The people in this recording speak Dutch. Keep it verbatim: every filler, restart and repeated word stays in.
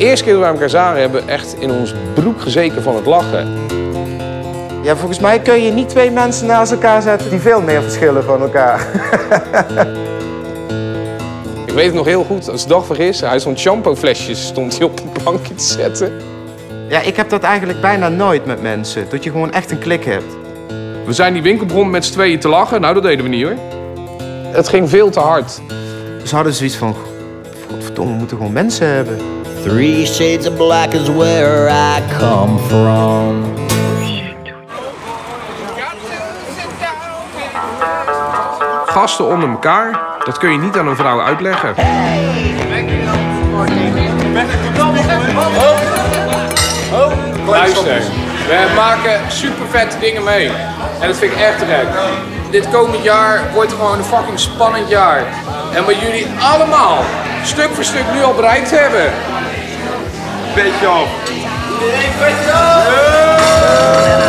eerste keer dat wij elkaar zagen hebben echt in ons broek gezeken van het lachen. Ja, volgens mij kun je niet twee mensen naast elkaar zetten die veel meer verschillen van elkaar. Ik weet het nog heel goed, als de dag vergis, hij stond shampooflesjes stond hij op een bankje te zetten. Ja, ik heb dat eigenlijk bijna nooit met mensen, dat je gewoon echt een klik hebt. We zijn die winkelbron met z'n tweeën te lachen, nou dat deden we niet hoor. Het ging veel te hard. Dus hadden ze zoiets van, godverdomme, we moeten gewoon mensen hebben. Three shades of black is where I come from. Gasten onder elkaar, dat kun je niet aan een vrouw uitleggen. Luister, we maken super vette dingen mee. En dat vind ik echt te gek. Dit komend jaar wordt gewoon een fucking spannend jaar. En wat jullie allemaal stuk voor stuk nu al bereikt hebben. Petje op. Iedereen petje op!